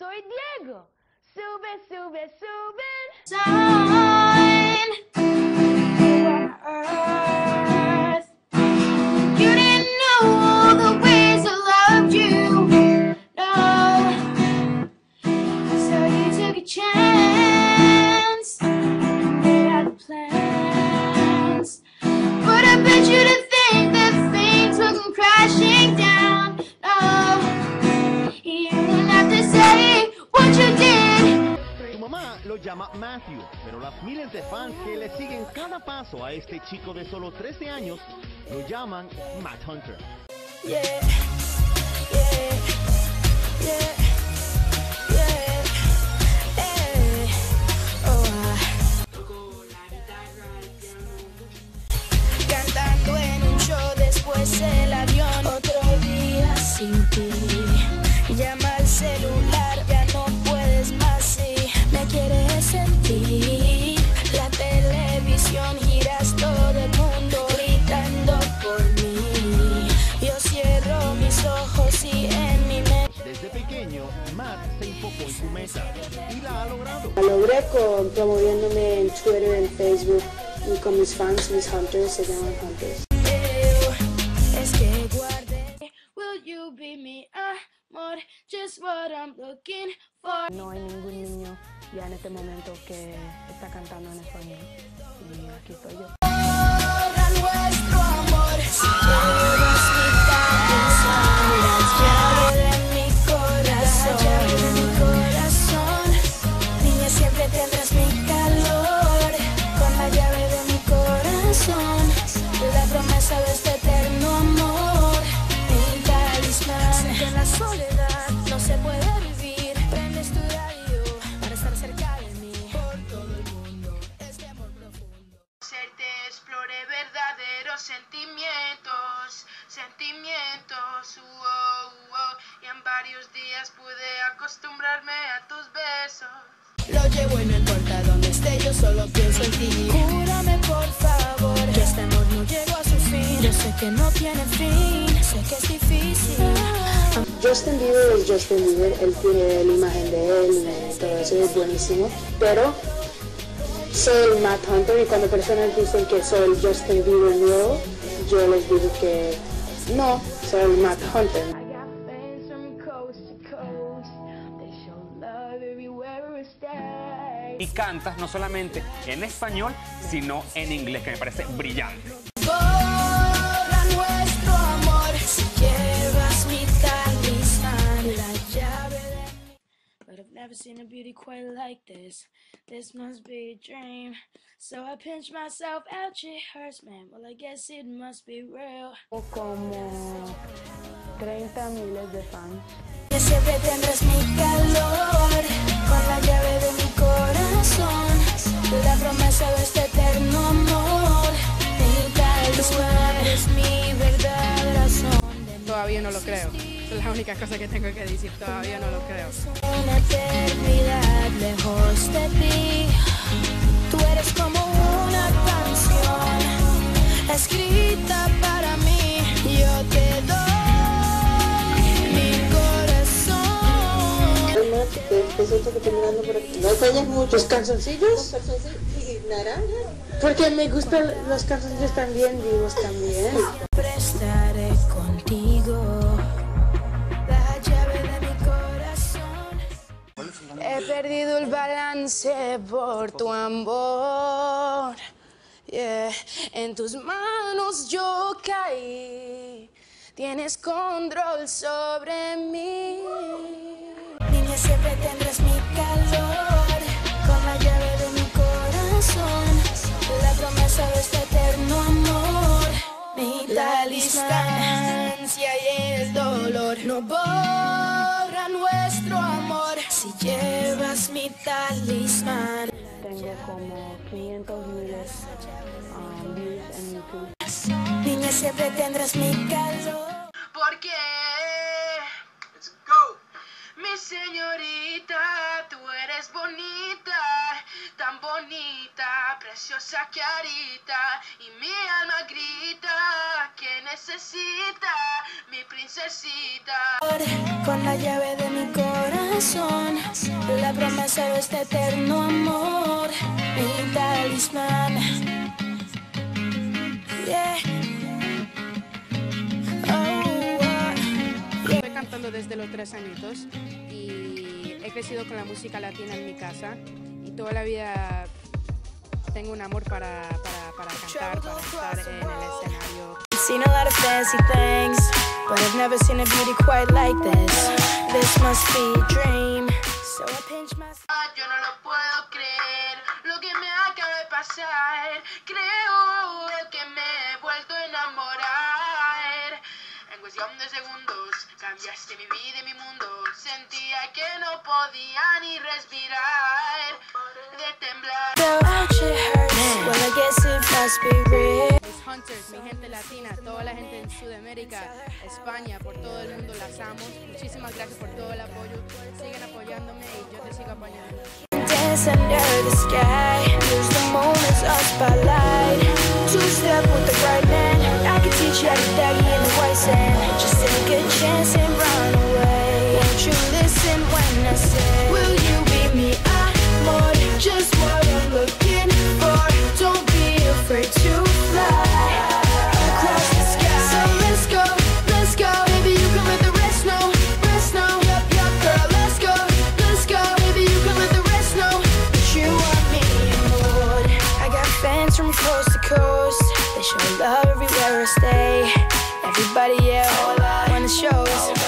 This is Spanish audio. soy Diego. Sube, sube, sube. You didn't know all the ways I loved you, no. So you took a chance, made out the plans, but I bet you didn't think that things would come crashing down, no. You didn't have to say what you did. Lo llama Matthew, pero las miles de fans que le siguen cada paso a este chico de solo 13 años lo llaman Matt Hunter. Yeah, yeah, yeah. En su meta, y la ha logrado. La logré promoviéndome en Twitter, en Facebook y con mis fans, mis hunters, se llaman hunters. Es que guardé, will you be me, amor, just what I'm looking for. No hay ningún niño ya en este momento que está cantando en español y aquí estoy yo. Ahora nuestro amor, si quieres quitar mis sombras, mi corazón. Sentimientos, y en varios días pude acostumbrarme a tus besos. Lo llevo y no importa donde esté, yo solo pienso en ti. Júrame por favor que este amor no llegó a su fin. Yo sé que no tiene fin, sé que es difícil. Justin Bieber es Justin Bieber, él tiene la imagen de él, todo eso es buenísimo, pero soy el Matt Hunter, y cuando personas dicen que soy el Justin Bieber nuevo, yo les digo que no, soy el Matt Hunter. I got fans from coast to coast. They show love everywhere we stay. Y cantas no solamente en español, sino en inglés, que me parece brillante. Borra nuestro amor, si llevas mi talismán, la llave de mí. But I've never seen a beauty quite like this. This must be a dream. So I pinch myself out, she hurts, man. Well, I guess it must be real. Como 30 miles de fans. Que siempre tendrás mi calor, con la llave de mi corazón, la promesa de este eterno amor. Mi talismán es mi verdad, razón. Todavía no lo creo. Es la única cosa que tengo que decir, todavía no lo creo. Una eternidad lejos de ti. Tú eres como una canción escrita para mí. Yo te doy mi corazón. Además, te siento que te mirando por aquí. No fallas mucho. ¿Los calzoncillos? Los calzoncillos y naranja. Porque me gustan los calzoncillos también, vivos también. Siempre estaré contigo. La llave de mi corazón. He perdido el balance por tu amor, yeah. En tus manos yo caí, tienes control sobre mí. Niña, siempre tendrás mi calor, con la llave de mi corazón, la promesa de este eterno amor. Mi talismán, si hay el dolor, no borra nuestro amor. Si llevas mi talismán. Tengo como 500 miles views en YouTube. Niña, siempre tendrás mi calor. Porque, let's go. Mi señorita, tú eres bonita, tan bonita, preciosa carita. Y mi alma grita que necesita mi princesita. Con la llave de mi corazón. sincero, este eterno amor, mi talismán. Yeah. Oh, estoy cantando desde los 3 añitos y he crecido con la música latina en mi casa y toda la vida tengo un amor para cantar, para estar en el escenario. I've seen a lot of fancy things, but I've never seen a beauty quite like this. This must be a dream. So I pinch my... Yo no lo puedo creer, lo que me acaba de pasar. Creo que me he vuelto a enamorar. En cuestión de segundos, cambiaste mi vida y mi mundo. Sentía que no podía ni respirar, de temblar. Los Hunters, mi gente latina, toda la gente en Sudamérica, España, por todo el mundo, las amo. Muchísimas gracias por todo el apoyo. Sigan apoyándome y yo te sigo apoyando. Dance under the sky, use the moments of spotlight. Two step with the right man, I can teach you how to doggy in the white sand. Just take a chance and run away. Won't you listen when I say, will you be me? I'm more just what I'm looking for. Don't be afraid to fly across the sky. So let's go, baby, you can let the rest know, yup, yup, girl, let's go, baby, you can let the rest know that you want me more. I got fans from coast to coast, they show love everywhere I stay. Everybody, yeah, all I wanna show is